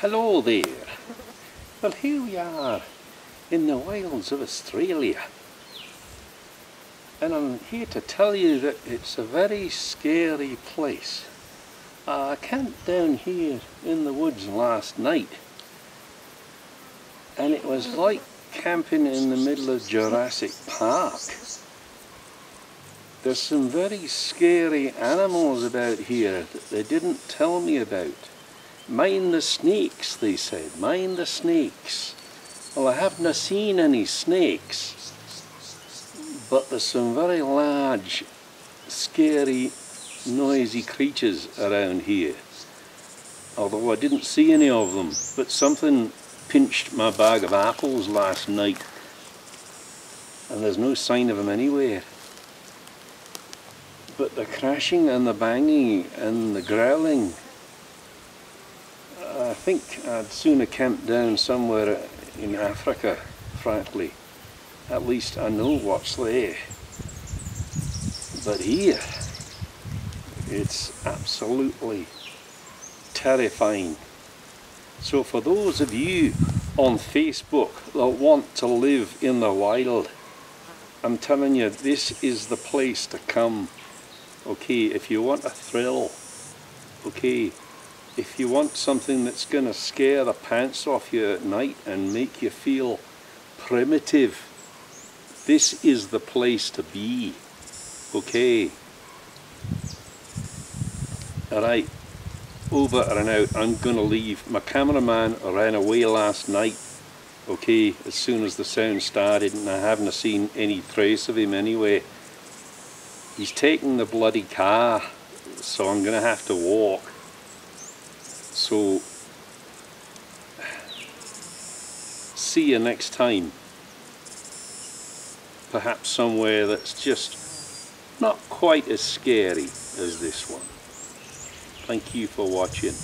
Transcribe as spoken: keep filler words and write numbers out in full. Hello there. Well, here we are in the wilds of Australia, and I'm here to tell you that it's a very scary place. I camped down here in the woods last night, and it was like camping in the middle of Jurassic Park. There's some very scary animals about here that they didn't tell me about. Mind the snakes, they said. Mind the snakes. Well, I haven't seen any snakes, but there's some very large, scary, noisy creatures around here. Although I didn't see any of them, but something pinched my bag of apples last night, and there's no sign of them anywhere. But the crashing and the banging and the growling, I think I'd sooner camp down somewhere in Africa, frankly. At least I know what's there. But here, it's absolutely terrifying. So for those of you on Facebook that want to live in the wild, I'm telling you, this is the place to come. Okay, if you want a thrill, okay, if you want something that's going to scare the pants off you at night and make you feel primitive, this is the place to be, okay? Alright, over and out. I'm going to leave. My cameraman ran away last night, okay, as soon as the sound started, and I haven't seen any trace of him anyway. He's taking the bloody car, so I'm going to have to walk. So, see you next time. Perhaps somewhere that's just not quite as scary as this one. Thank you for watching.